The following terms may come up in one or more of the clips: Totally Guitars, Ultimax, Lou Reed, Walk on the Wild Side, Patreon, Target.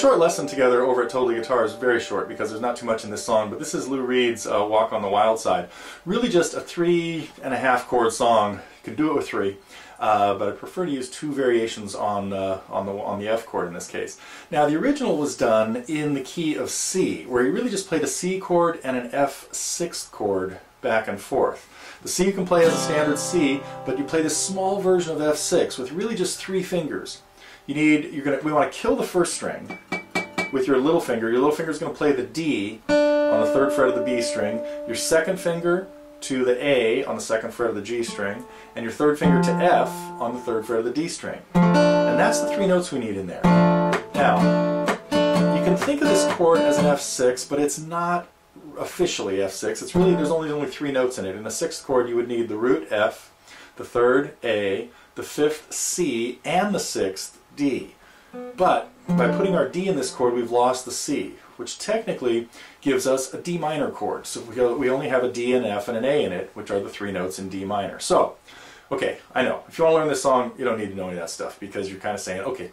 short lesson together over at Totally Guitars, very short because there's not too much in this song, but this is Lou Reed's Walk on the Wild Side. Really just a 3.5 chord song. You could do it with 3, but I prefer to use 2 variations on the F chord in this case. Now the original was done in the key of C, where he really just played a C chord and an F6 chord back and forth. The C you can play as a standard C, but you play this small version of F6 with really just 3 fingers. We want to kill the first string with your little finger. Your little finger is going to play the D on the 3rd fret of the B string, your second finger to the A on the 2nd fret of the G string, and your third finger to F on the 3rd fret of the D string. And that's the 3 notes we need in there. Now, you can think of this chord as an F6, but it's not officially F6. It's really, there's only 3 notes in it. In a 6th chord, you would need the root F, the 3rd A, the 5th C, and the 6th D. But by putting our D in this chord, we've lost the C, which technically gives us a D minor chord. So we only have a D, an F, and an A in it, which are the 3 notes in D minor. So, okay, I know. If you want to learn this song, you don't need to know any of that stuff because you're kind of saying, okay,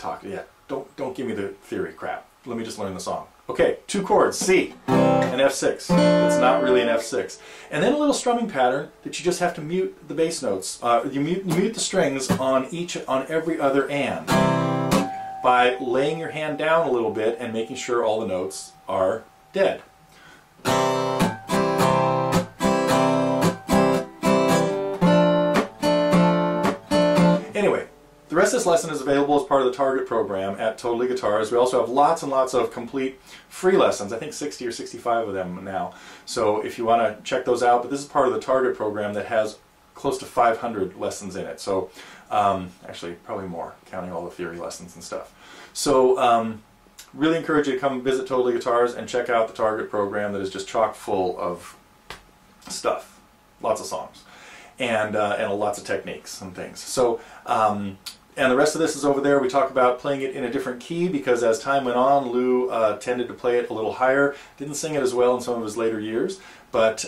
don't give me the theory crap. Let me just learn the song. Okay, 2 chords, C and F6. It's not really an F6. And then a little strumming pattern that you just have to mute the bass notes. You mute the strings on every other and, by laying your hand down a little bit and making sure all the notes are dead. Anyway, the rest of this lesson is available as part of the Target program at Totally Guitars. We also have lots and lots of complete free lessons, I think 60 or 65 of them now. So if you want to check those out, but this is part of the Target program that has close to 500 lessons in it, so actually probably more, counting all the theory lessons and stuff. So really encourage you to come visit Totally Guitars and check out the Target program that is just chock full of stuff, lots of songs, and lots of techniques and things. So and the rest of this is over there. We talk about playing it in a different key because as time went on, Lou tended to play it a little higher. Didn't sing it as well in some of his later years, but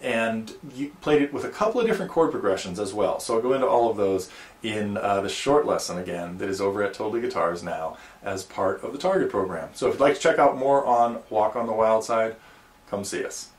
and you played it with a couple of different chord progressions as well. So I'll go into all of those in the short lesson again that is over at Totally Guitars now as part of the Target program. So if you'd like to check out more on Walk on the Wild Side, come see us.